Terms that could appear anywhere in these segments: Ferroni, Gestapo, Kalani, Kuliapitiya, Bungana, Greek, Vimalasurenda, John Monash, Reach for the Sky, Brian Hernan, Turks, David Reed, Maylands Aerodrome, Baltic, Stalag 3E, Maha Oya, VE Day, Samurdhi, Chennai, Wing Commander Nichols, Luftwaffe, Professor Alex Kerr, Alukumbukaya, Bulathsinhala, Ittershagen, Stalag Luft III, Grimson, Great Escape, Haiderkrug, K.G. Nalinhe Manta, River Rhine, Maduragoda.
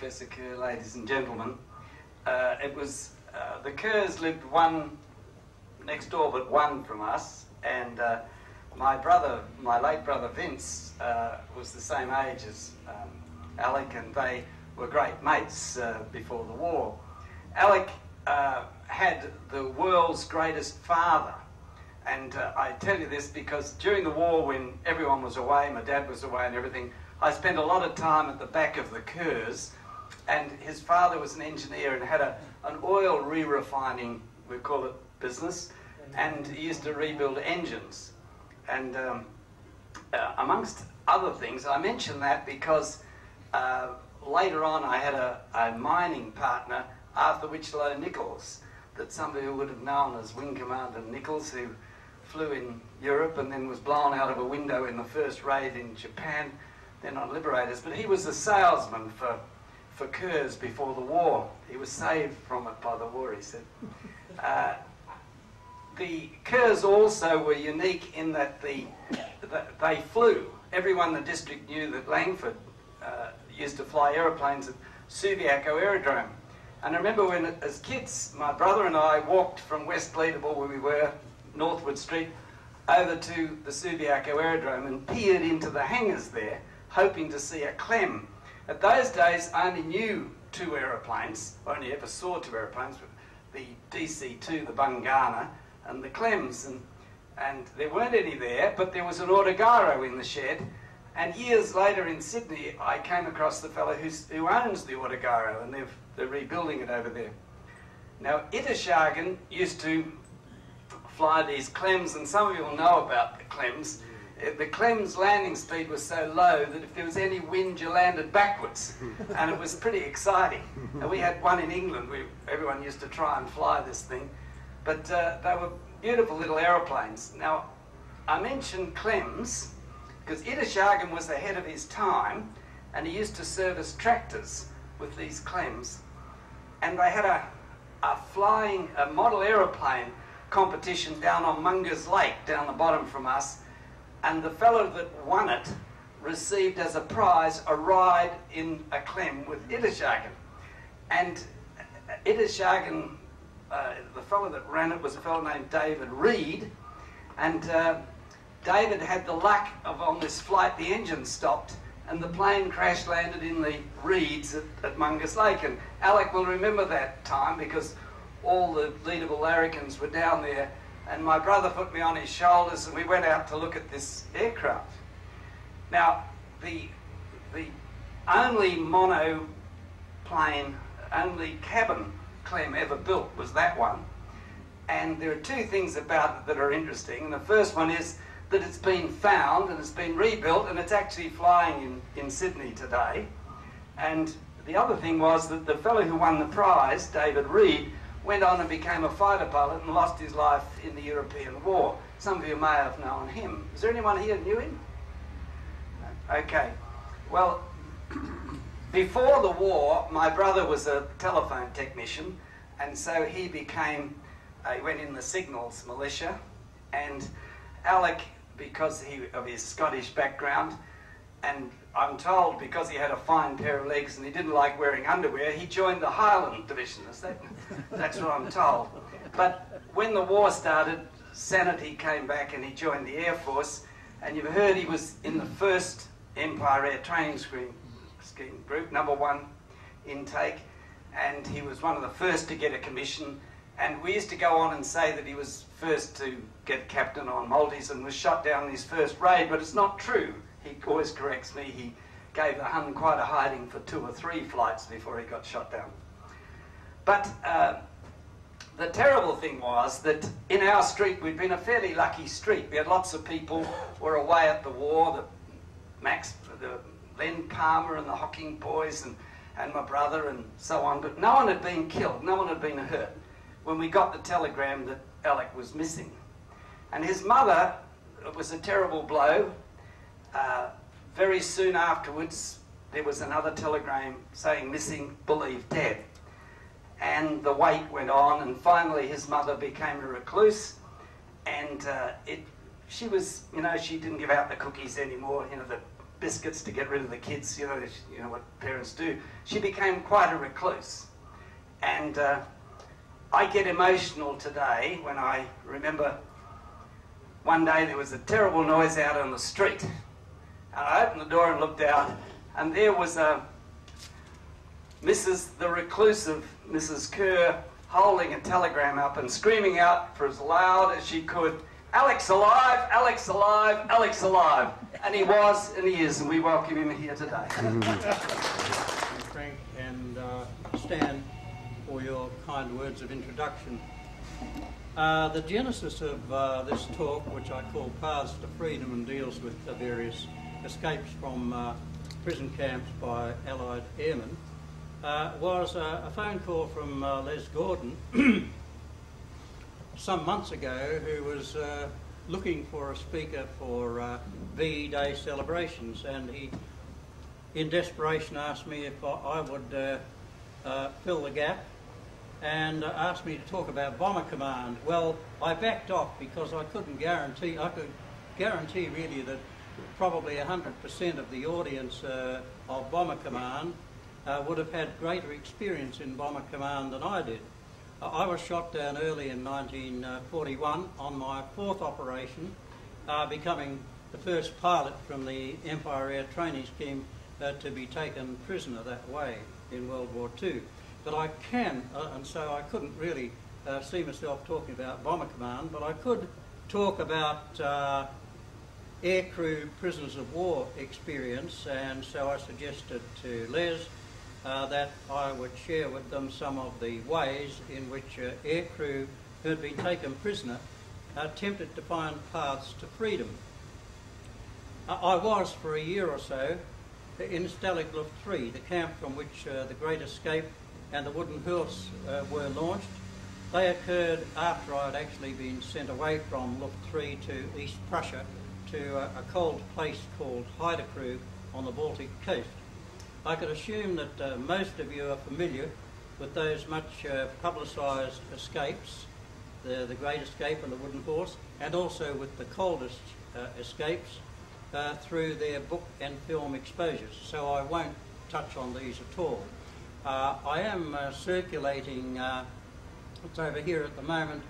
Professor Kerr, ladies and gentlemen. It was the Kerrs lived one next door, but one from us, and my brother, my late brother Vince, was the same age as Alec, and they were great mates before the war. Alec had the world's greatest father, and I tell you this because during the war, when everyone was away, my dad was away and everything, I spent a lot of time at the back of the Kerrs, and his father was an engineer and had an oil re-refining, we call it, business, and he used to rebuild engines. And amongst other things, I mention that because later on I had a mining partner, Arthur Wichelow Nichols, that somebody who would have known as Wing Commander Nichols, who flew in Europe and then was blown out of a window in the first raid in Japan, then on Liberators. But he was a salesman for Kerrs before the war. He was saved from it by the war, he said. The Kerrs also were unique in that they flew. Everyone in the district knew that Langford used to fly aeroplanes at Subiaco Aerodrome. And I remember when, as kids, my brother and I walked from West Leederville, where we were, Northwood Street, over to the Subiaco Aerodrome and peered into the hangars there, hoping to see a Clem. At those days, I only knew two aeroplanes, only ever saw two aeroplanes, the DC-2, the Bungana, and the Clems, and there weren't any there, but there was an Autogiro in the shed, and years later in Sydney, I came across the fellow who owns the Autogiro, and they're rebuilding it over there. Now, Ittershagen used to fly these Clems, and some of you will know about the Clems. The Clem's landing speed was so low that if there was any wind, you landed backwards, and it was pretty exciting. And we had one in England. Everyone used to try and fly this thing, but they were beautiful little aeroplanes. Now, I mentioned Clem's because Ittershagen was ahead of his time, and he used to service tractors with these Clems, and they had a model aeroplane competition down on Mungus Lake, down the bottom from us. And the fellow that won it received as a prize a ride in a Clem with Ittershagen. And Ittershagen, the fellow that ran it was a fellow named David Reed. And David had the luck of, on this flight, the engine stopped and the plane crash landed in the reeds at Mungus Lake. And Alec will remember that time because all the Leederville larrikins were down there. And my brother put me on his shoulders and we went out to look at this aircraft. Now, the only monoplane, only cabin Clem ever built was that one. And there are two things about it that are interesting. And the first one is that it's been found and it's been rebuilt and it's actually flying in Sydney today. And the other thing was that the fellow who won the prize, David Reed, went on and became a fighter pilot and lost his life in the European War. Some of you may have known him. Is there anyone here who knew him? No? Okay. Well, before the war, my brother was a telephone technician, and so he became, he went in the signals militia, and Alec, because of his Scottish background, and I'm told because he had a fine pair of legs and he didn't like wearing underwear, he joined the Highland Division. That's what I'm told. But when the war started, sanity came back and he joined the Air Force. And you've heard he was in the first Empire Air Training Scheme group, #1 intake. And he was one of the first to get a commission. And we used to go on and say that he was first to get captain on Maltese and was shot down in his first raid, but it's not true. He always corrects me. He gave the Hun quite a hiding for 2 or 3 flights before he got shot down. But the terrible thing was that in our street, we'd been a fairly lucky street. We had lots of people who were away at the war, the Max, the Len Palmer and the Hocking boys and my brother and so on. But no one had been killed. No one had been hurt when we got the telegram that Alec was missing. And his mother, it was a terrible blow. Very soon afterwards, there was another telegram saying, missing, believed dead. And the wait went on, and finally his mother became a recluse. And she didn't give out the cookies anymore, you know, the biscuits to get rid of the kids, you know what parents do. She became quite a recluse. And I get emotional today when I remember one day there was a terrible noise out on the street. And I opened the door and looked out, and there was the reclusive Mrs. Kerr holding a telegram up and screaming out for as loud as she could, "Alex alive, Alex alive, Alex alive." And he was, and he is, and we welcome him here today. Frank and Stan, for your kind words of introduction. The genesis of this talk, which I call Paths to Freedom, and deals with the various escapes from prison camps by Allied airmen, was a phone call from Les Gordon some months ago, who was looking for a speaker for VE Day celebrations, and he, in desperation, asked me if I would fill the gap, and asked me to talk about Bomber Command. Well, I backed off because I couldn't guarantee, I could guarantee really that probably 100% of the audience of Bomber Command would have had greater experience in Bomber Command than I did. I was shot down early in 1941 on my fourth operation, becoming the first pilot from the Empire Air Training Scheme to be taken prisoner that way in World War II. But I can, and so I couldn't really see myself talking about Bomber Command, but I could talk about aircrew prisoners of war experience, and so I suggested to Les that I would share with them some of the ways in which aircrew who had been taken prisoner attempted to find paths to freedom. I was, for a year or so, in Stalag Luft III, the camp from which the Great Escape and the Wooden Horse were launched. They occurred after I had actually been sent away from Luft III to East Prussia, to a cold place called Haiderkrug on the Baltic coast. I could assume that most of you are familiar with those much publicised escapes, the Great Escape and the Wooden Horse, and also with the coldest escapes through their book and film exposures, so I won't touch on these at all. I am circulating, it's over here at the moment,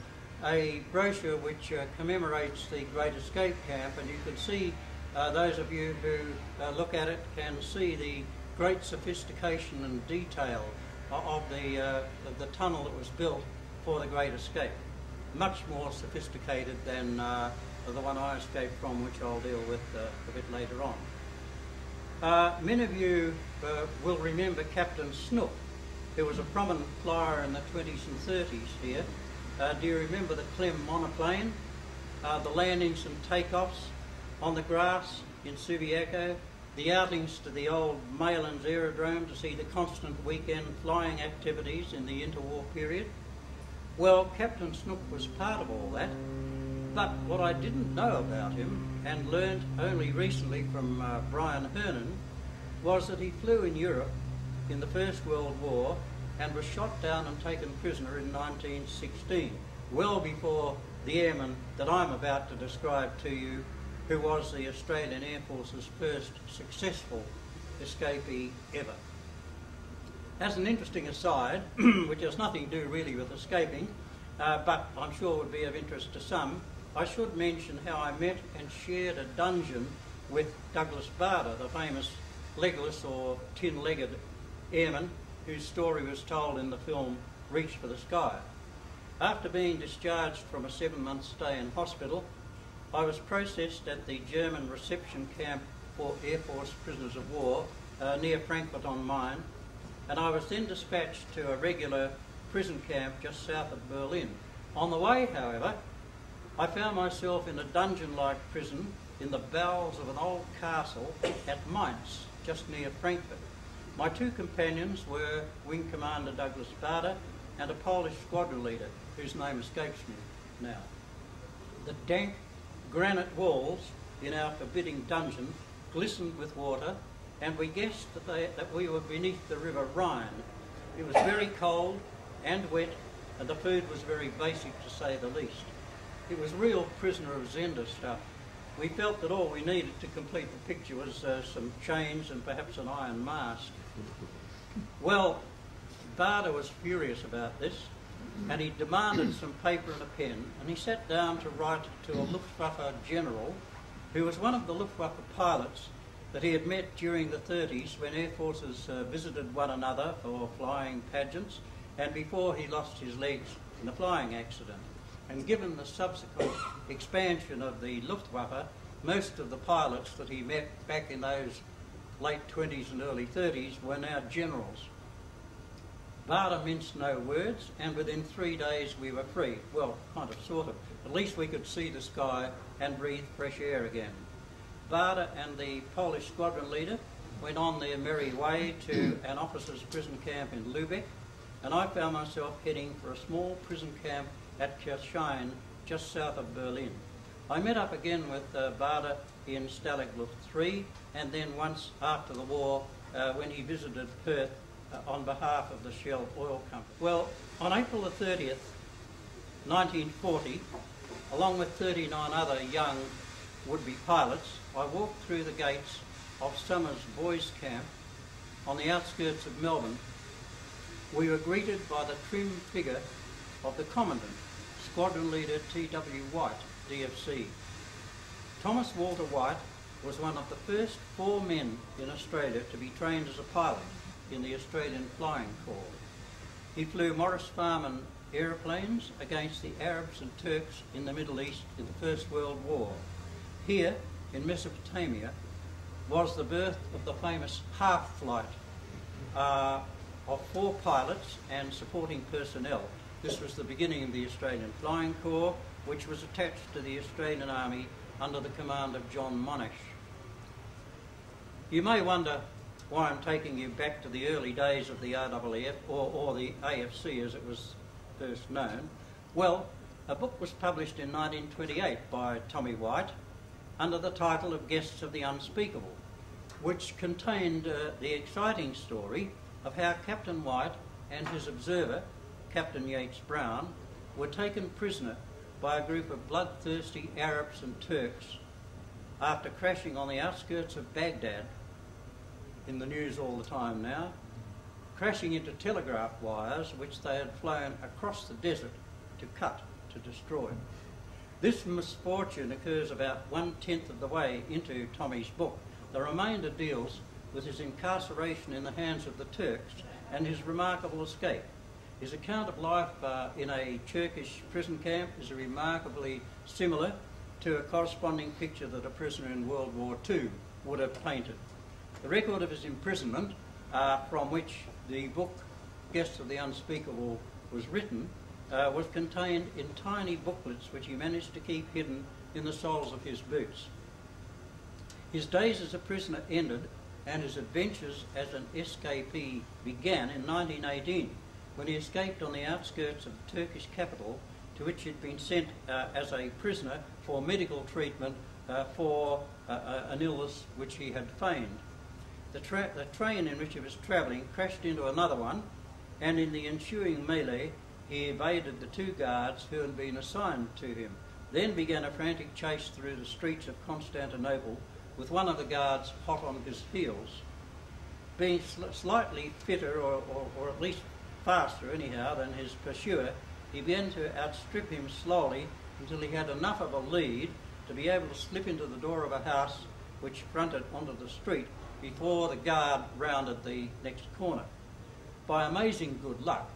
a brochure which commemorates the Great Escape Camp, and you can see, those of you who look at it can see the great sophistication and detail of the tunnel that was built for the Great Escape. Much more sophisticated than the one I escaped from, which I'll deal with a bit later on. Many of you will remember Captain Snook, who was a prominent flyer in the 20s and 30s here. Do you remember the Clem monoplane, the landings and takeoffs on the grass in Subiaco, the outings to the old Maylands Aerodrome to see the constant weekend flying activities in the interwar period? Well, Captain Snook was part of all that, but what I didn't know about him, and learned only recently from Brian Hernan, was that he flew in Europe in the First World War and was shot down and taken prisoner in 1916, well before the airman that I'm about to describe to you, who was the Australian Air Force's first successful escapee ever. As an interesting aside, which has nothing to do really with escaping, but I'm sure would be of interest to some, I should mention how I met and shared a dungeon with Douglas Bader, the famous legless or tin-legged airman, whose story was told in the film Reach for the Sky. After being discharged from a 7-month stay in hospital, I was processed at the German reception camp for Air Force prisoners of war near Frankfurt on Main, and I was then dispatched to a regular prison camp just south of Berlin. On the way, however, I found myself in a dungeon-like prison in the bowels of an old castle at Mainz, just near Frankfurt. My two companions were Wing Commander Douglas Bader and a Polish squadron leader whose name escapes me now. The dank granite walls in our forbidding dungeon glistened with water, and we guessed that, we were beneath the river Rhine. It was very cold and wet, and the food was very basic, to say the least. It was real prisoner of Zenda stuff, We felt that all we needed to complete the picture was some chains and perhaps an iron mast. Well, Bader was furious about this, and he demanded some paper and a pen, and he sat down to write to a Luftwaffe general who was one of the Luftwaffe pilots that he had met during the 30s when air forces visited one another for flying pageants and before he lost his legs in the flying accident. And given the subsequent expansion of the Luftwaffe, most of the pilots that he met back in those late 20s and early 30s were now generals. Bader minced no words, and within 3 days we were free. Well, kind of, sort of. At least we could see the sky and breathe fresh air again. Bader and the Polish squadron leader went on their merry way to an officer's prison camp in Lubeck, and I found myself heading for a small prison camp at Kirchhain, just south of Berlin. I met up again with Bader in Stalag Luft III, and then once after the war when he visited Perth on behalf of the Shell Oil Company. Well, on April the 30th, 1940, along with 39 other young would-be pilots, I walked through the gates of Summers Boys Camp on the outskirts of Melbourne. We were greeted by the trim figure of the Commandant, Squadron Leader T.W. White, DFC. Thomas Walter White was one of the first 4 men in Australia to be trained as a pilot in the Australian Flying Corps. He flew Morris Farman aeroplanes against the Arabs and Turks in the Middle East in the First World War. Here, in Mesopotamia, was the birth of the famous half flight of 4 pilots and supporting personnel. This was the beginning of the Australian Flying Corps, which was attached to the Australian Army under the command of John Monash. You may wonder why I'm taking you back to the early days of the RAAF, or the AFC as it was first known. Well, a book was published in 1928 by Tommy White under the title of Guests of the Unspeakable, which contained the exciting story of how Captain White and his observer, Captain Yates Brown, were taken prisoner by a group of bloodthirsty Arabs and Turks after crashing on the outskirts of Baghdad, in the news all the time now, crashing into telegraph wires which they had flown across the desert to cut, to destroy. This misfortune occurs about 1/10 of the way into Tommy's book. The remainder deals with his incarceration in the hands of the Turks and his remarkable escape. His account of life in a Turkish prison camp is remarkably similar to a corresponding picture that a prisoner in World War II would have painted. The record of his imprisonment, from which the book Guests of the Unspeakable was written, was contained in tiny booklets which he managed to keep hidden in the soles of his boots. His days as a prisoner ended and his adventures as an escapee began in 1918, when he escaped on the outskirts of the Turkish capital, to which he had been sent as a prisoner for medical treatment for an illness which he had feigned. The train in which he was travelling crashed into another one, and in the ensuing melee he evaded the 2 guards who had been assigned to him, then began a frantic chase through the streets of Constantinople with one of the guards hot on his heels. Being slightly fitter, or at least faster anyhow, than his pursuer, he began to outstrip him slowly until he had enough of a lead to be able to slip into the door of a house which fronted onto the street before the guard rounded the next corner. By amazing good luck,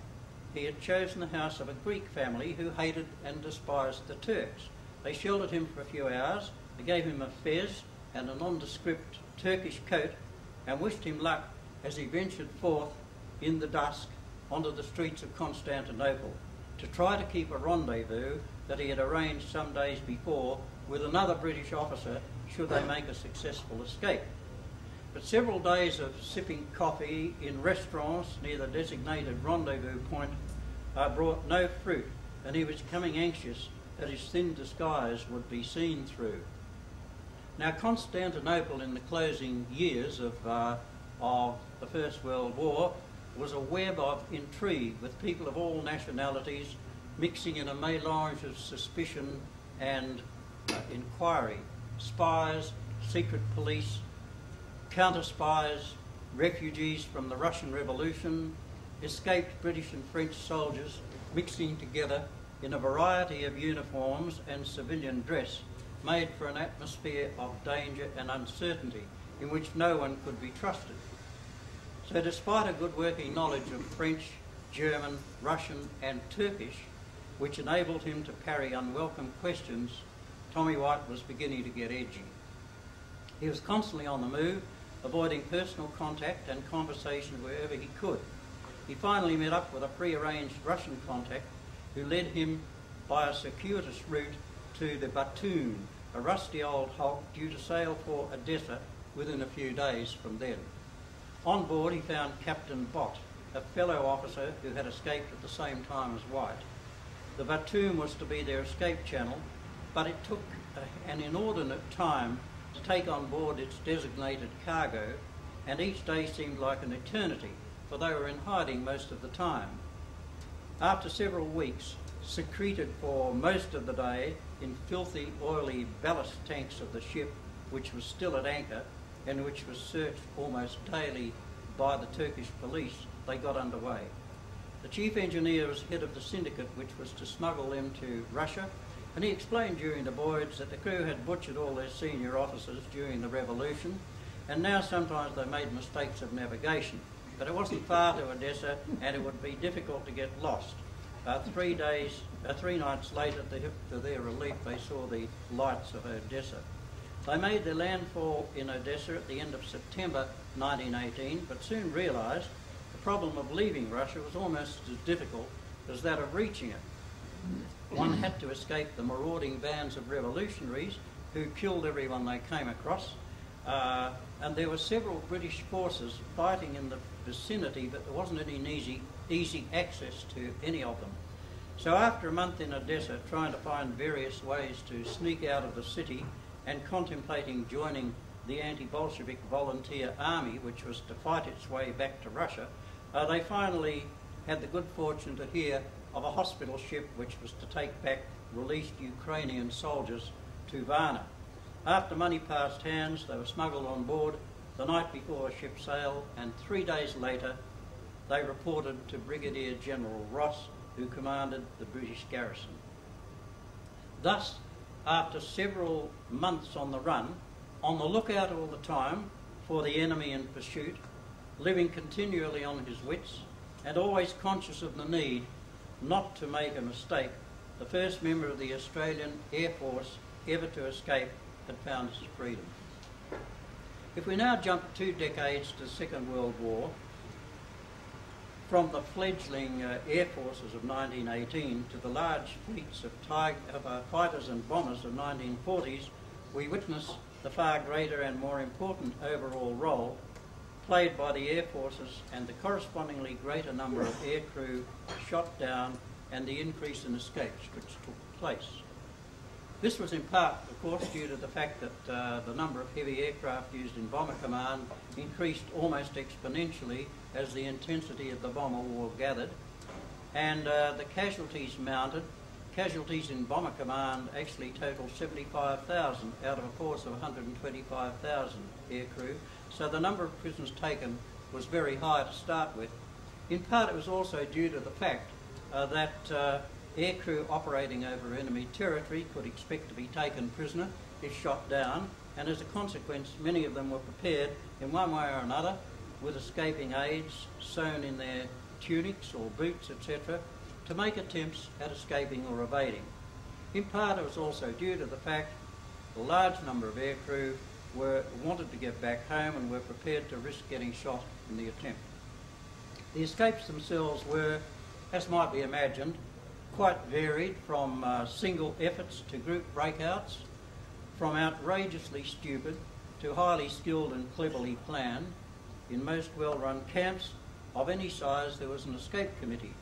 he had chosen the house of a Greek family who hated and despised the Turks. They sheltered him for a few hours, they gave him a fez and a nondescript Turkish coat, and wished him luck as he ventured forth in the dusk onto the streets of Constantinople to try to keep a rendezvous that he had arranged some days before with another British officer should they make a successful escape. But several days of sipping coffee in restaurants near the designated rendezvous point brought no fruit, and he was becoming anxious that his thin disguise would be seen through. Now, Constantinople in the closing years of the First World War was a web of intrigue, with people of all nationalities mixing in a melange of suspicion and inquiry. spies, secret police, counter-spies, refugees from the Russian Revolution, escaped British and French soldiers mixing together in a variety of uniforms and civilian dress, made for an atmosphere of danger and uncertainty in which no one could be trusted. So despite a good working knowledge of French, German, Russian and Turkish, which enabled him to parry unwelcome questions, Tommy White was beginning to get edgy. He was constantly on the move, avoiding personal contact and conversation wherever he could. He finally met up with a pre-arranged Russian contact who led him by a circuitous route to the Batoon, a rusty old hulk due to sail for Odessa within a few days from then. On board he found Captain Bott, a fellow officer who had escaped at the same time as White. The Batoon was to be their escape channel, but it took an inordinate time to take on board its designated cargo, and each day seemed like an eternity, for they were in hiding most of the time. After several weeks, secreted for most of the day in filthy, oily ballast tanks of the ship, which was still at anchor and which was searched almost daily by the Turkish police, they got underway. The chief engineer was head of the syndicate which was to smuggle them to Russia, and he explained during the voyage that the crew had butchered all their senior officers during the revolution, and now sometimes they made mistakes of navigation. But it wasn't far to Odessa, and it would be difficult to get lost. 3 nights later, to their relief, they saw the lights of Odessa. They made their landfall in Odessa at the end of September 1918, but soon realised the problem of leaving Russia was almost as difficult as that of reaching it. One had to escape the marauding bands of revolutionaries who killed everyone they came across, and there were several British forces fighting in the vicinity, but there wasn't any easy access to any of them. So after a month in Odessa, trying to find various ways to sneak out of the city and contemplating joining the anti-Bolshevik volunteer army, which was to fight its way back to Russia, they finally had the good fortune to hear of a hospital ship which was to take back released Ukrainian soldiers to Varna. After money passed hands, they were smuggled on board the night before a ship sail, and 3 days later they reported to Brigadier General Ross, who commanded the British garrison. Thus, after several months on the run, on the lookout all the time for the enemy in pursuit, living continually on his wits, and always conscious of the need not to make a mistake, the first member of the Australian Air Force ever to escape had found his freedom. If we now jump 2 decades to the Second World War, from the fledgling air forces of 1918 to the large fleets of fighters and bombers of 1940s, we witness the far greater and more important overall role played by the air forces and the correspondingly greater number of air crew shot down and the increase in escapes which took place. This was in part, of course, due to the fact that the number of heavy aircraft used in Bomber Command increased almost exponentially as the intensity of the bomber war gathered, and the casualties mounted. Casualties in Bomber Command actually totaled 75,000 out of a force of 125,000 aircrew, so the number of prisoners taken was very high to start with. In part it was also due to the fact that aircrew operating over enemy territory could expect to be taken prisoner if shot down, and as a consequence many of them were prepared in one way or another with escaping aids sewn in their tunics or boots, etc., to make attempts at escaping or evading. In part it was also due to the fact a large number of aircrew wanted to get back home and were prepared to risk getting shot in the attempt. The escapes themselves were, as might be imagined, quite varied, from single efforts to group breakouts, from outrageously stupid to highly skilled and cleverly planned. In most well-run camps of any size there was an escape committee,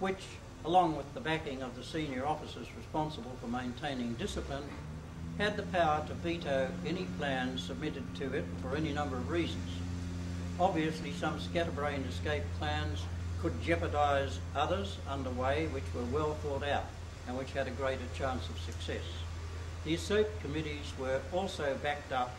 which, along with the backing of the senior officers responsible for maintaining discipline, had the power to veto any plan submitted to it for any number of reasons. Obviously some scatterbrained escape plans could jeopardise others underway which were well thought out and which had a greater chance of success. The assault committees were also backed up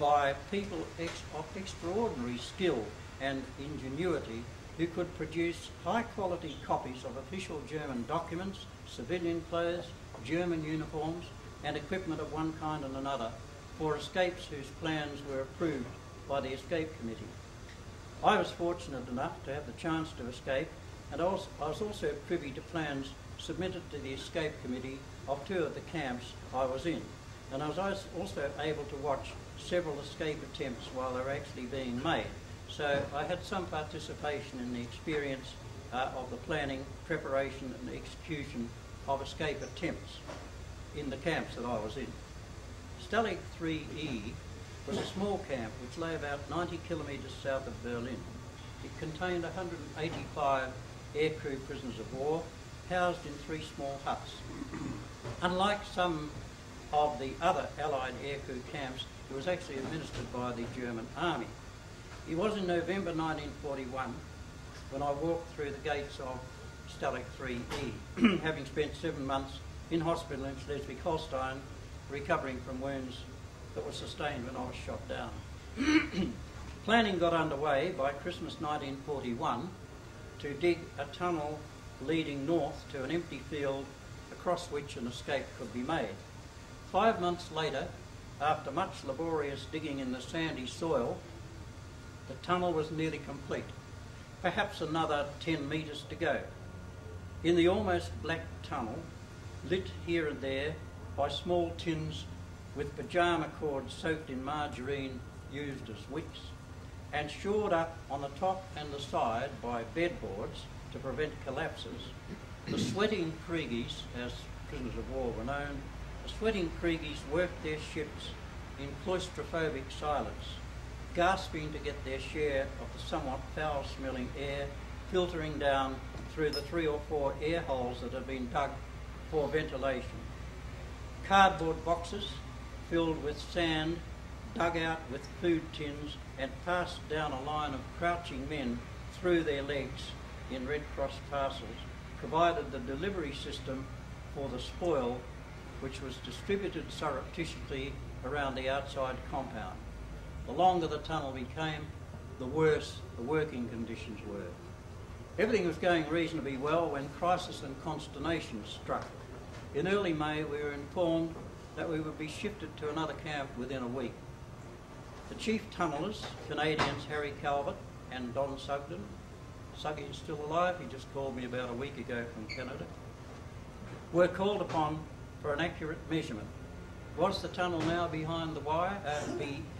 by people of extraordinary skill and ingenuity who could produce high-quality copies of official German documents, civilian clothes, German uniforms and equipment of one kind and another for escapes whose plans were approved by the Escape Committee. I was fortunate enough to have the chance to escape, and I was also privy to plans submitted to the Escape Committee of two of the camps I was in, and I was also able to watch several escape attempts while they were actually being made. So I had some participation in the experience of the planning, preparation and execution of escape attempts in the camps that I was in. Stalag 3E was a small camp which lay about 90 kilometres south of Berlin. It contained 185 aircrew prisoners of war, housed in three small huts. Unlike some of the other Allied aircrew camps, it was actually administered by the German Army. It was in November 1941 when I walked through the gates of Stalag 3E, having spent 7 months in hospital in Schleswig-Holstein, recovering from wounds that were sustained when I was shot down. Planning got underway by Christmas 1941 to dig a tunnel leading north to an empty field across which an escape could be made. 5 months later, after much laborious digging in the sandy soil, the tunnel was nearly complete, perhaps another 10 metres to go. In the almost black tunnel, lit here and there by small tins with pyjama cords soaked in margarine used as wicks, and shored up on the top and the side by bedboards to prevent collapses, the sweating Kriegis, as prisoners of war were known, the sweating Kriegis worked their shifts in claustrophobic silence, gasping to get their share of the somewhat foul-smelling air filtering down through the 3 or 4 air holes that had been dug for ventilation. Cardboard boxes filled with sand, dug out with food tins and passed down a line of crouching men through their legs in Red Cross parcels, provided the delivery system for the spoil, which was distributed surreptitiously around the outside compound. The longer the tunnel became, the worse the working conditions were. Everything was going reasonably well when crisis and consternation struck. In early May, we were informed that we would be shifted to another camp within a week. The chief tunnellers, Canadians Harry Calvert and Don Sugden — Suggy is still alive, he just called me about a week ago from Canada — were called upon for an accurate measurement. Was the tunnel now behind the wire,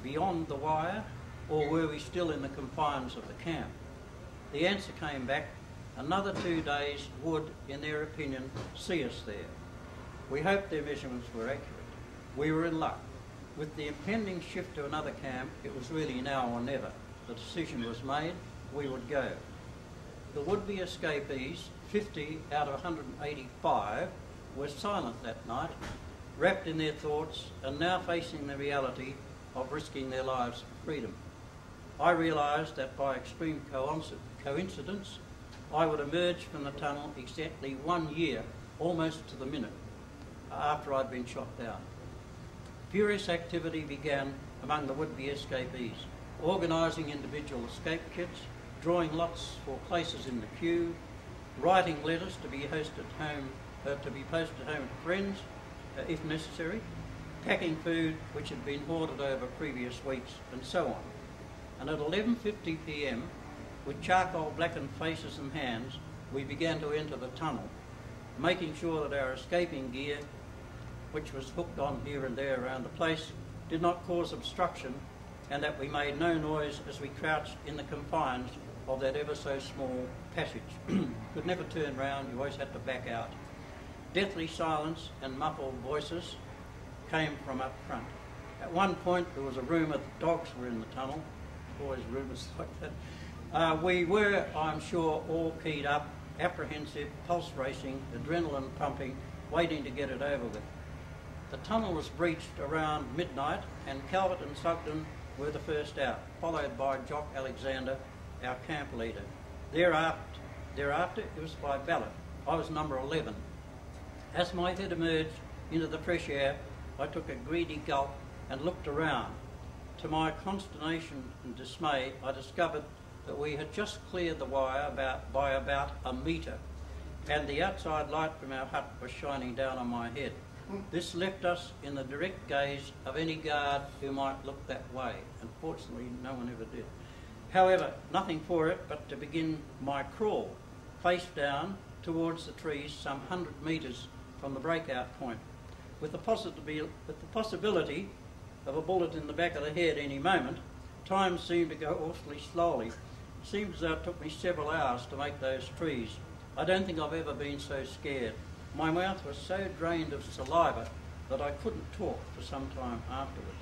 beyond the wire, or were we still in the confines of the camp? The answer came back: another 2 days would, in their opinion, see us there. We hoped their measurements were accurate. We were in luck. With the impending shift to another camp, it was really now or never. The decision was made, we would go. The would-be escapees, 50 out of 185, were silent that night, wrapped in their thoughts and now facing the reality of risking their lives for freedom. I realised that by extreme coincidence, I would emerge from the tunnel exactly 1 year, almost to the minute, after I'd been shot down. Furious activity began among the would-be escapees, organising individual escape kits, drawing lots for places in the queue, writing letters to be posted home to friends, if necessary, packing food which had been hoarded over previous weeks, and so on. And at 11:50 p.m, with charcoal-blackened faces and hands, we began to enter the tunnel, making sure that our escaping gear, which was hooked on here and there around the place, did not cause obstruction, and that we made no noise as we crouched in the confines of that ever so small passage. Could never turn round, you always had to back out. Deathly silence and muffled voices came from up front. At one point there was a rumour that dogs were in the tunnel, always rumours like that. We were, I'm sure, all keyed up, apprehensive, pulse racing, adrenaline pumping, waiting to get it over with. The tunnel was breached around midnight and Calvert and Sugden were the first out, followed by Jock Alexander, our camp leader. Thereafter, it was by ballot. I was number 11. As my head emerged into the fresh air, I took a greedy gulp and looked around. To my consternation and dismay, I discovered that we had just cleared the wire by about a metre, and the outside light from our hut was shining down on my head. This left us in the direct gaze of any guard who might look that way. Unfortunately, no one ever did. However, nothing for it but to begin my crawl, face down towards the trees some 100 metres from the breakout point, with the possibility of a bullet in the back of the head any moment. Time seemed to go awfully slowly. It seems as though it took me several hours to make those trees. I don't think I've ever been so scared. My mouth was so drained of saliva that I couldn't talk for some time afterwards.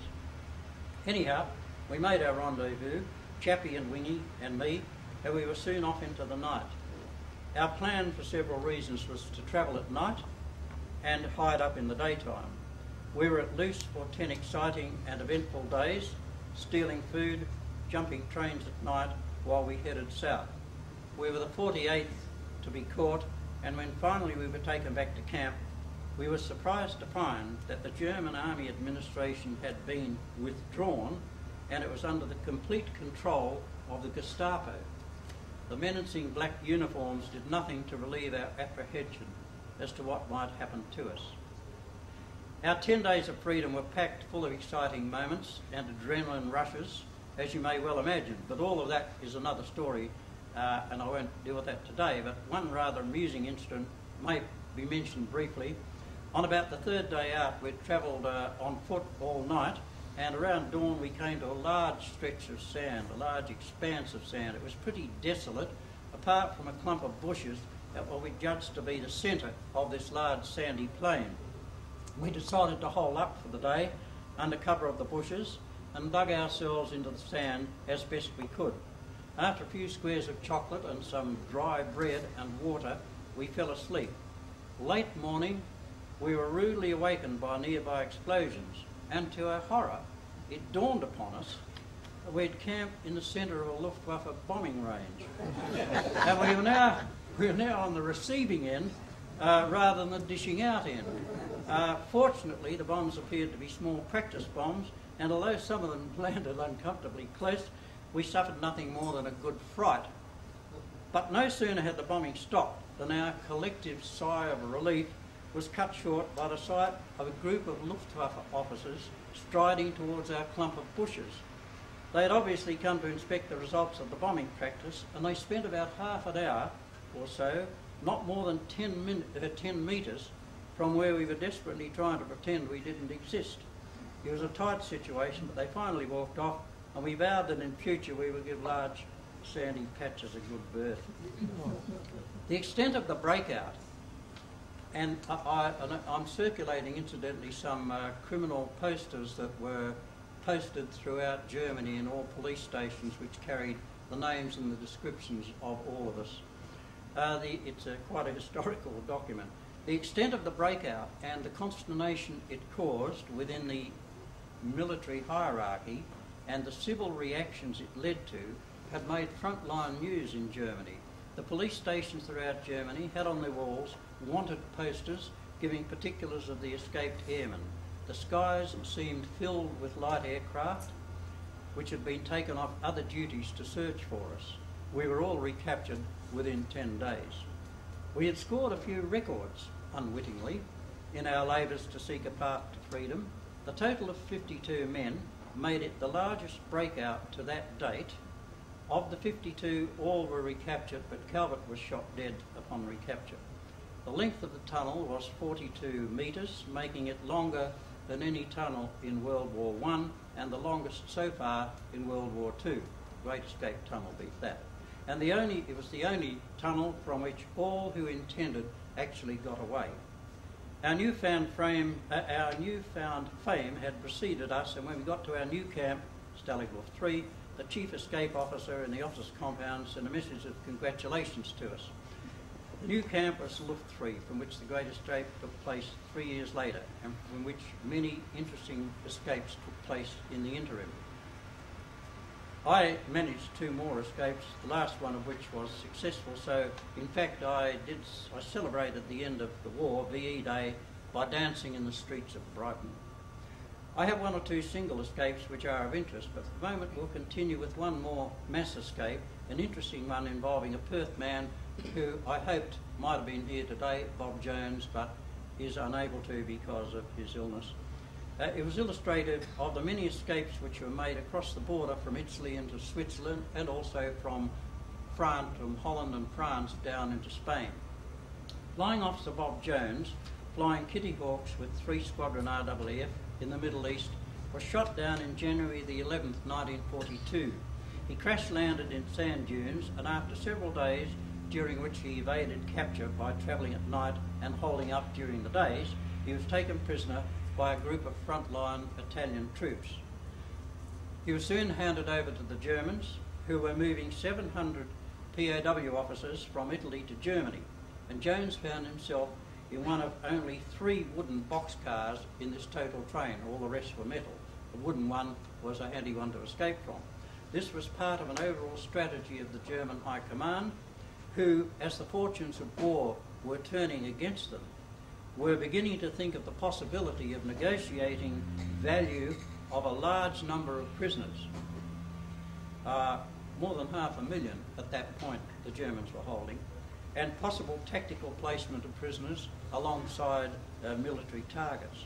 Anyhow, we made our rendezvous, Chappie and Wingy and me, and we were soon off into the night. Our plan, for several reasons, was to travel at night and hide up in the daytime. We were at loose for 10 exciting and eventful days, stealing food, jumping trains at night while we headed south. We were the 48th to be caught, and when finally we were taken back to camp, we were surprised to find that the German Army administration had been withdrawn and it was under the complete control of the Gestapo. The menacing black uniforms did nothing to relieve our apprehension as to what might happen to us. Our 10 days of freedom were packed full of exciting moments and adrenaline rushes, as you may well imagine, but all of that is another story, and I won't deal with that today, but one rather amusing incident may be mentioned briefly. On about the third day out, we travelled on foot all night, and around dawn we came to a large stretch of sand, a large expanse of sand. It was pretty desolate, apart from a clump of bushes at what we judged to be the centre of this large sandy plain. We decided to hole up for the day under cover of the bushes and dug ourselves into the sand as best we could. After a few squares of chocolate and some dry bread and water, we fell asleep. Late morning, we were rudely awakened by nearby explosions, and to our horror, it dawned upon us that we'd camped in the centre of a Luftwaffe bombing range. And we were now on the receiving end rather than the dishing out end. Fortunately, the bombs appeared to be small practice bombs, and although some of them landed uncomfortably close, we suffered nothing more than a good fright. But no sooner had the bombing stopped than our collective sigh of relief was cut short by the sight of a group of Luftwaffe officers striding towards our clump of bushes. They had obviously come to inspect the results of the bombing practice, and they spent about half an hour or so, not more than 10 metres from where we were desperately trying to pretend we didn't exist. It was a tight situation, but they finally walked off, and we vowed that in future we would give large sandy patches a good berth. The extent of the breakout, and I'm circulating, incidentally, some criminal posters that were posted throughout Germany in all police stations, which carried the names and the descriptions of all of us. It's quite a historical document. The extent of the breakout and the consternation it caused within the military hierarchy and the civil reactions it led to had made frontline news in Germany. The police stations throughout Germany had on their walls wanted posters giving particulars of the escaped airmen. The skies seemed filled with light aircraft which had been taken off other duties to search for us. We were all recaptured within 10 days. We had scored a few records, unwittingly, in our labours to seek a path to freedom. The total of 52 men made it the largest breakout to that date. Of the 52, all were recaptured, but Calvert was shot dead upon recapture. The length of the tunnel was 42 metres, making it longer than any tunnel in World War I and the longest so far in World War II. Great Escape Tunnel beat that. And it was the only tunnel from which all who intended actually got away. Our newfound fame had preceded us, and when we got to our new camp, Stalag Luft III, the chief escape officer and the officers' compound sent a message of congratulations to us. The new camp was Luft III, from which the Great Escape took place 3 years later, and from which many interesting escapes took place in the interim. I managed 2 more escapes, the last one of which was successful, so in fact I celebrated the end of the war, VE Day, by dancing in the streets of Brighton. I have one or two single escapes which are of interest, but for the moment we'll continue with one more mass escape, an interesting one involving a Perth man who I hoped might have been here today, Bob Jones, but is unable to because of his illness. It was illustrative of the many escapes which were made across the border from Italy into Switzerland and also from Holland and France down into Spain. Flying Officer Bob Jones, flying Kitty Hawks with 3 Squadron RAAF in the Middle East, was shot down in January the 11th, 1942. He crash-landed in sand dunes, and after several days, during which he evaded capture by travelling at night and holding up during the days, he was taken prisoner by a group of frontline Italian troops. He was soon handed over to the Germans, who were moving 700 POW officers from Italy to Germany, and Jones found himself in one of only 3 wooden boxcars in this total train. All the rest were metal. The wooden one was a handy one to escape from. This was part of an overall strategy of the German High Command, who, as the fortunes of war were turning against them, were beginning to think of the possibility of negotiating value of a large number of prisoners. More than 500,000 at that point the Germans were holding, and possible tactical placement of prisoners alongside military targets.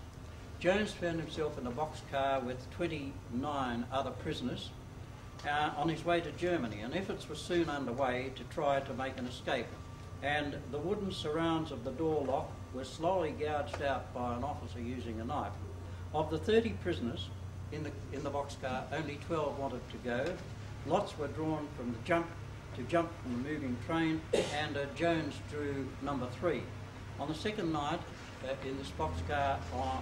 Jones found himself in a boxcar with 29 other prisoners on his way to Germany, and efforts were soon underway to try to make an escape, and the wooden surrounds of the door lock were slowly gouged out by an officer using a knife. Of the 30 prisoners in the boxcar, only 12 wanted to go. Lots were drawn from the jump to jump from the moving train, and Jones drew number 3. On the second night in this boxcar,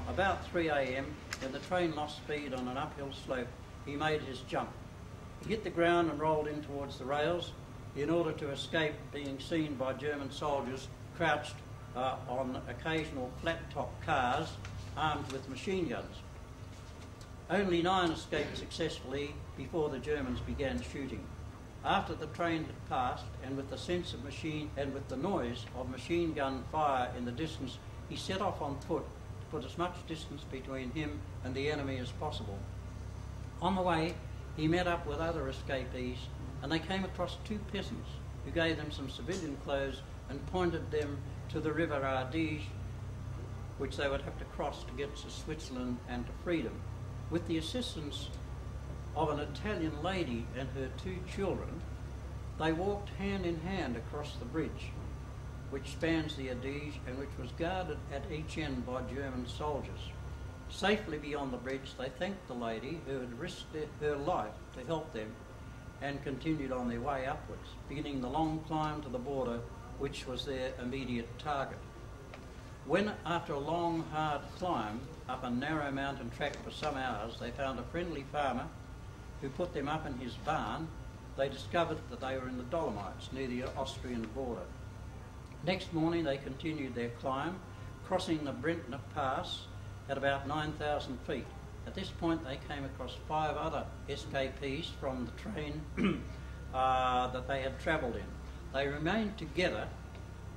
about 3 a.m, when the train lost speed on an uphill slope, he made his jump. He hit the ground and rolled in towards the rails in order to escape being seen by German soldiers crouched on occasional flat-top cars armed with machine guns. Only 9 escaped successfully before the Germans began shooting. After the train had passed, and with the sense of noise of machine gun fire in the distance, he set off on foot to put as much distance between him and the enemy as possible. On the way, he met up with other escapees, and they came across 2 peasants who gave them some civilian clothes and pointed them to the river Adige, which they would have to cross to get to Switzerland and to freedom. With the assistance of an Italian lady and her 2 children, they walked hand in hand across the bridge, which spans the Adige and which was guarded at each end by German soldiers. Safely beyond the bridge, they thanked the lady who had risked her life to help them and continued on their way upwards, beginning the long climb to the border, which was their immediate target. When, after a long, hard climb up a narrow mountain track for some hours, they found a friendly farmer who put them up in his barn, they discovered that they were in the Dolomites near the Austrian border. Next morning, they continued their climb, crossing the Brentner Pass at about 9,000 feet. At this point, they came across 5 other escapees from the train that they had travelled in. They remained together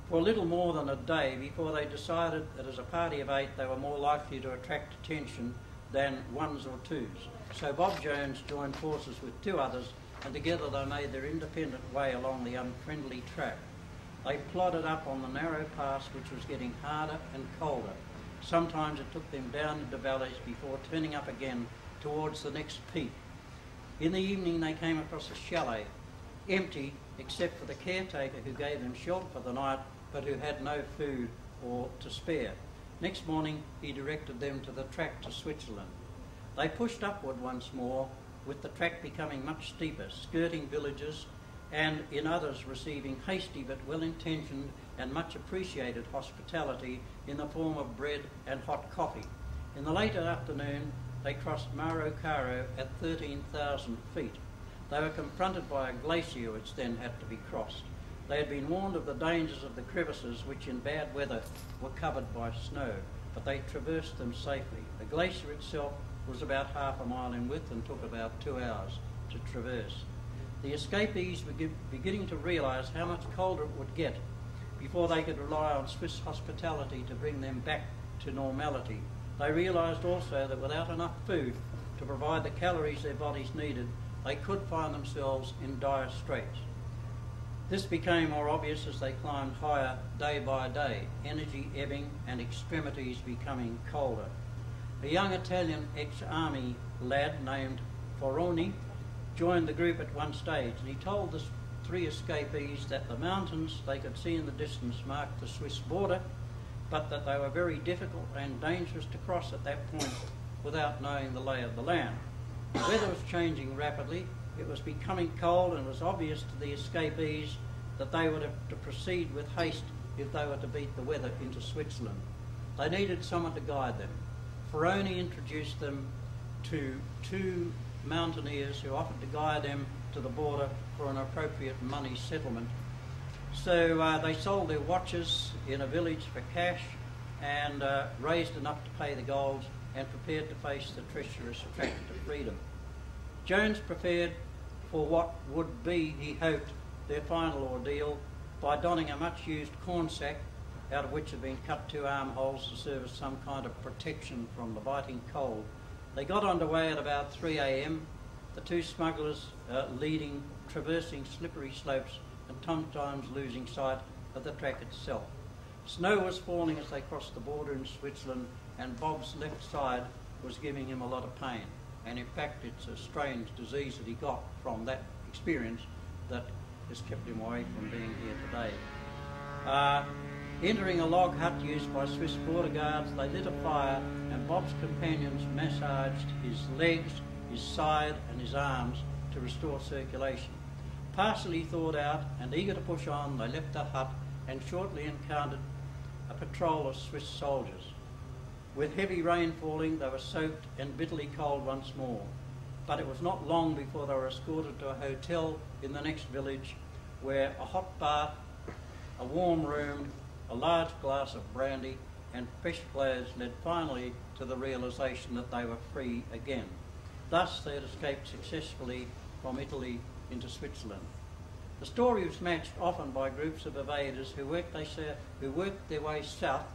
for little more than a day before they decided that as a party of 8, they were more likely to attract attention than ones or twos. So Bob Jones joined forces with 2 others, and together they made their independent way along the unfriendly track. They plodded up on the narrow pass, which was getting harder and colder. Sometimes it took them down into valleys before turning up again towards the next peak. In the evening they came across a chalet, empty except for the caretaker who gave them shelter for the night but who had no food or to spare. Next morning he directed them to the track to Switzerland. They pushed upward once more, with the track becoming much steeper, skirting villages and in others receiving hasty but well-intentioned and much appreciated hospitality in the form of bread and hot coffee. In the later afternoon, they crossed Maro Caro at 13,000 feet. They were confronted by a glacier which then had to be crossed. They had been warned of the dangers of the crevices, which in bad weather were covered by snow, but they traversed them safely. The glacier itself was about half a mile in width and took about 2 hours to traverse. The escapees were beginning to realise how much colder it would get before they could rely on Swiss hospitality to bring them back to normality. They realised also that without enough food to provide the calories their bodies needed, they could find themselves in dire straits. This became more obvious as they climbed higher day by day, energy ebbing and extremities becoming colder. A young Italian ex-army lad named Foroni joined the group at one stage, and he told the three escapees that the mountains they could see in the distance marked the Swiss border, but that they were very difficult and dangerous to cross at that point without knowing the lay of the land. The weather was changing rapidly, it was becoming cold, and it was obvious to the escapees that they would have to proceed with haste if they were to beat the weather into Switzerland. They needed someone to guide them. Ferroni introduced them to two mountaineers who offered to guide them to the border for an appropriate money settlement. So they sold their watches in a village for cash and raised enough to pay the gold and prepared to face the treacherous track to freedom. Jones prepared for what would be, he hoped, their final ordeal by donning a much-used corn sack out of which had been cut two armholes to serve as some kind of protection from the biting cold. They got underway at about 3 a.m, the two smugglers traversing slippery slopes and sometimes losing sight of the track itself. Snow was falling as they crossed the border in Switzerland, and Bob's left side was giving him a lot of pain. And in fact, it's a strange disease that he got from that experience that has kept him away from being here today. Entering a log hut used by Swiss border guards, they lit a fire, and Bob's companions massaged his legs, his side and his arms to restore circulation. Partially thawed out and eager to push on, they left the hut and shortly encountered a patrol of Swiss soldiers. With heavy rain falling, they were soaked and bitterly cold once more. But it was not long before they were escorted to a hotel in the next village, where a hot bath, a warm room, a large glass of brandy and fresh clothes led finally to the realisation that they were free again. Thus they had escaped successfully from Italy into Switzerland. The story was matched often by groups of evaders who worked their way south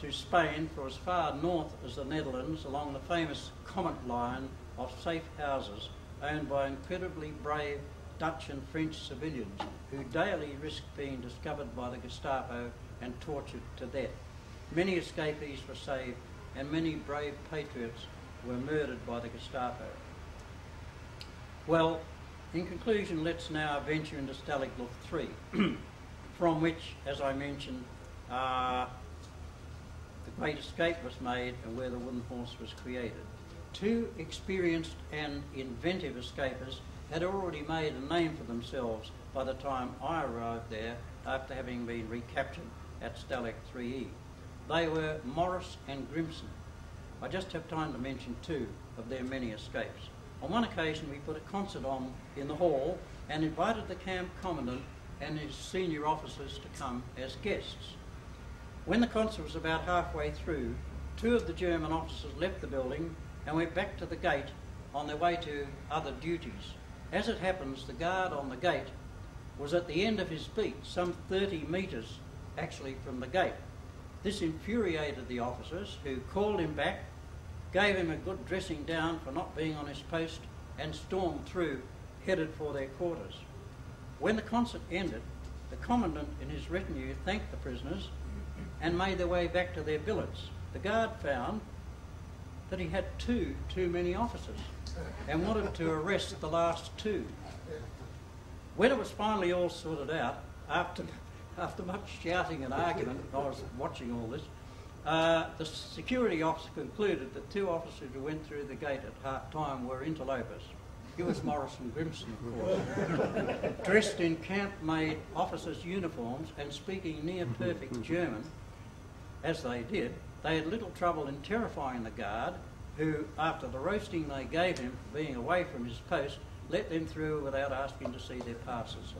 to Spain for as far north as the Netherlands along the famous Comet line of safe houses owned by incredibly brave Dutch and French civilians who daily risked being discovered by the Gestapo and tortured to death. Many escapees were saved and many brave patriots were murdered by the Gestapo. Well, in conclusion, let's now venture into Stalag Luft III, from which, as I mentioned, the Great Escape was made and where the Wooden Horse was created. Two experienced and inventive escapers had already made a name for themselves by the time I arrived there after having been recaptured at Stalag 3E. They were Morris and Grimson. I just have time to mention two of their many escapes. On one occasion, we put a concert on in the hall and invited the camp commandant and his senior officers to come as guests. When the concert was about halfway through, two of the German officers left the building and went back to the gate on their way to other duties. As it happens, the guard on the gate was at the end of his beat, some 30 metres actually from the gate. This infuriated the officers, who called him back, gave him a good dressing down for not being on his post, and stormed through, headed for their quarters. When the concert ended, the commandant and his retinue thanked the prisoners and made their way back to their billets. The guard found that he had two too many officers and wanted to arrest the last two. When it was finally all sorted out, after much shouting and argument, I was watching all this, the security officer concluded that two officers who went through the gate at half-time were interlopers. It was Morris and Grimson, of course, dressed in camp-made officers' uniforms and speaking near-perfect German, as they did. They had little trouble in terrifying the guard, who, after the roasting they gave him for being away from his post, let them through without asking to see their passes.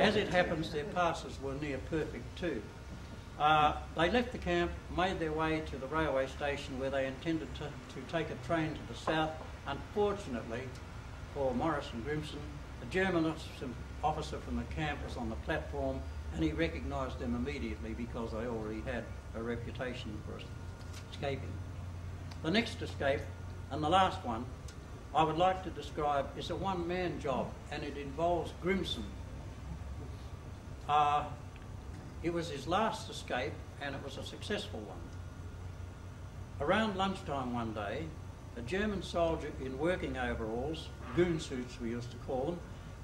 As it happens, their passes were near perfect too. They left the camp, made their way to the railway station where they intended to take a train to the south. Unfortunately for Morris and Grimson, a German officer from the camp was on the platform and he recognized them immediately because they already had a reputation for escaping. The next escape, and the last one, I would like to describe is a one-man job, and it involves Grimson. It was his last escape, and it was a successful one. Around lunchtime one day, a German soldier in working overalls, goon suits we used to call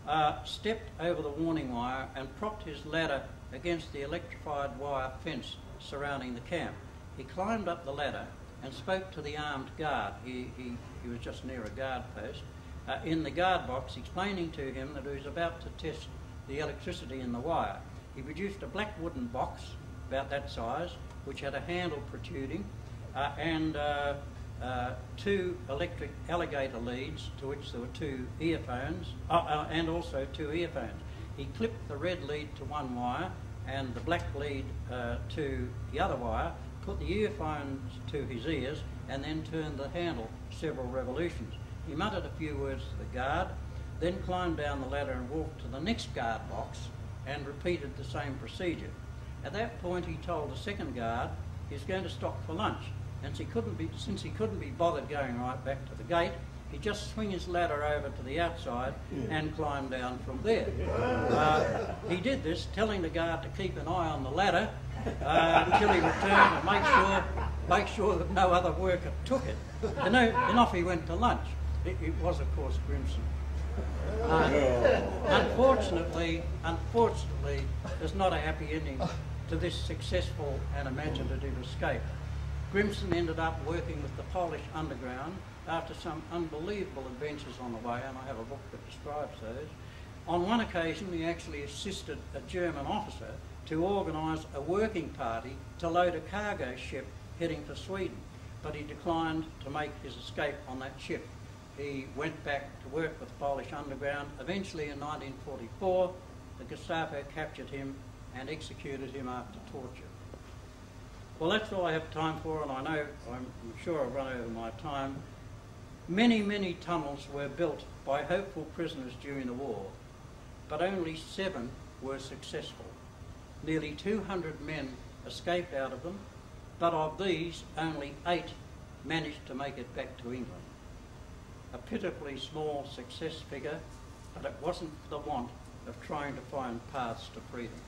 them, stepped over the warning wire and propped his ladder against the electrified wire fence surrounding the camp. He climbed up the ladder and spoke to the armed guard. He was just near a guard post, in the guard box, explaining to him that he was about to test the electricity in the wire. He produced a black wooden box about that size, which had a handle protruding, and two electric alligator leads, to which there were two earphones, and also two earphones. He clipped the red lead to one wire and the black lead to the other wire, put the earphones to his ears, and then turned the handle several revolutions. He muttered a few words to the guard, then climbed down the ladder and walked to the next guard box and repeated the same procedure. At that point he told the second guard he was going to stop for lunch, and since he couldn't be bothered going right back to the gate, he just swung his ladder over to the outside and climbed down from there. He did this, telling the guard to keep an eye on the ladder until he returned and make sure that no other worker took it. And off he went to lunch. It was, of course, Grimson. Unfortunately, there's not a happy ending to this successful and imaginative escape. Grimson ended up working with the Polish underground after some unbelievable adventures on the way, and I have a book that describes those. On one occasion, he actually assisted a German officer to organise a working party to load a cargo ship heading for Sweden, but he declined to make his escape on that ship. He went back to work with the Polish underground. Eventually, in 1944, the Gestapo captured him and executed him after torture. Well, that's all I have time for, and I'm sure I've run over my time. Many, many tunnels were built by hopeful prisoners during the war, but only 7 were successful. Nearly 200 men escaped out of them, but of these, only 8 managed to make it back to England. A pitifully small success figure, but it wasn't the want of trying to find paths to freedom.